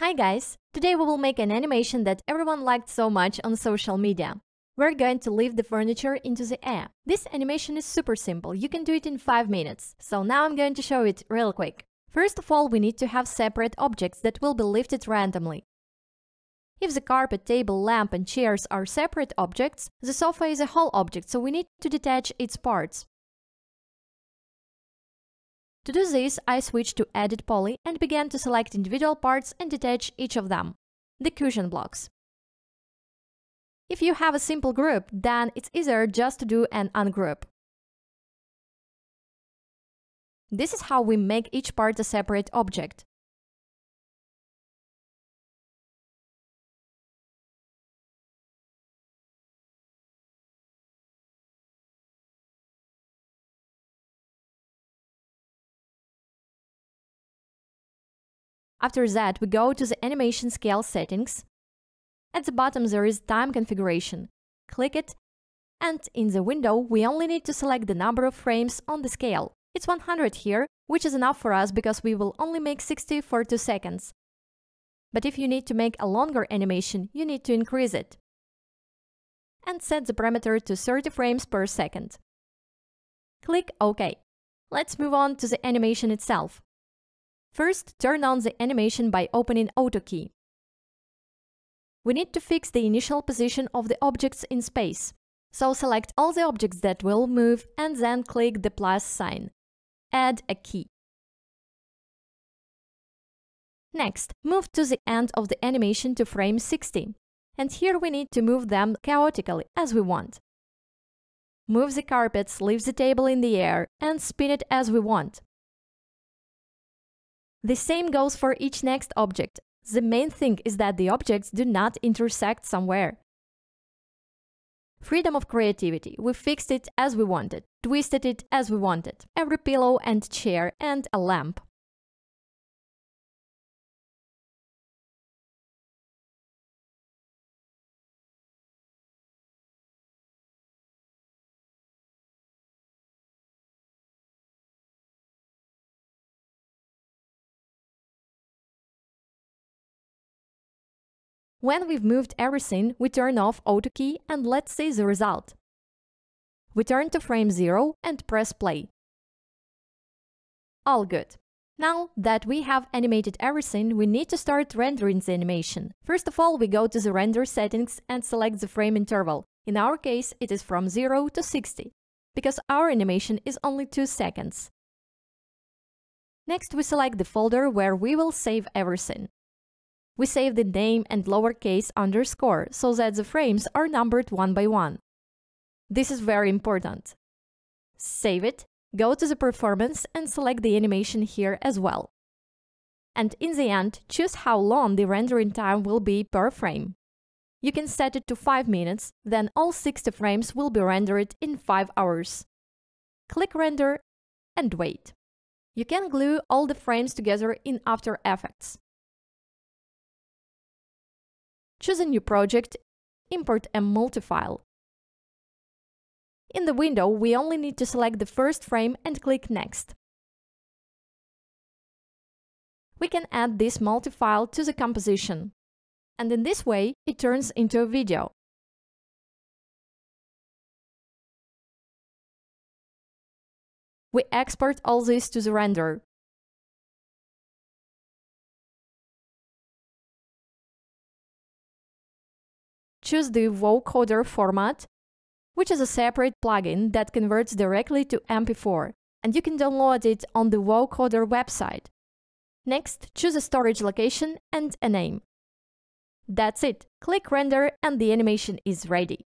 Hi guys! Today we will make an animation that everyone liked so much on social media. We're going to lift the furniture into the air. This animation is super simple, you can do it in 5 minutes, so now I'm going to show it real quick. First of all, we need to have separate objects that will be lifted randomly. If the carpet, table, lamp and chairs are separate objects, the sofa is a whole object, so we need to detach its parts. To do this, I switched to Edit Poly and began to select individual parts and detach each of them. The cushion blocks. If you have a simple group, then it's easier just to do an ungroup. This is how we make each part a separate object. After that, we go to the animation scale settings. At the bottom there is time configuration. Click it, and in the window we only need to select the number of frames on the scale. It's 100 here, which is enough for us because we will only make 60 for 2 seconds. But if you need to make a longer animation, you need to increase it. And set the parameter to 30 frames per second. Click OK. Let's move on to the animation itself. First, turn on the animation by opening Auto key. We need to fix the initial position of the objects in space. So select all the objects that will move and then click the plus sign. Add a key. Next, move to the end of the animation to frame 60. And here we need to move them chaotically, as we want. Move the carpets, leave the table in the air, and spin it as we want. The same goes for each next object. The main thing is that the objects do not intersect somewhere. Freedom of creativity. We fixed it as we wanted, twisted it as we wanted. Every pillow and chair and a lamp. When we've moved everything, we turn off Auto key and let's see the result. We turn to frame 0 and press play. All good. Now that we have animated everything, we need to start rendering the animation. First of all, we go to the render settings and select the frame interval. In our case, it is from 0 to 60, because our animation is only 2 seconds. Next, we select the folder where we will save everything. We save the name and lowercase underscore, so that the frames are numbered one by one. This is very important. Save it, go to the performance and select the animation here as well. And in the end, choose how long the rendering time will be per frame. You can set it to 5 minutes, then all 60 frames will be rendered in 5 hours. Click Render and wait. You can glue all the frames together in After Effects. Choose a new project, import a multifile. In the window, we only need to select the first frame and click Next. We can add this multifile to the composition. And in this way, it turns into a video. We export all this to the renderer. Choose the Vocoder format, which is a separate plugin that converts directly to MP4, and you can download it on the Vocoder website. Next, choose a storage location and a name. That's it. Click Render and the animation is ready.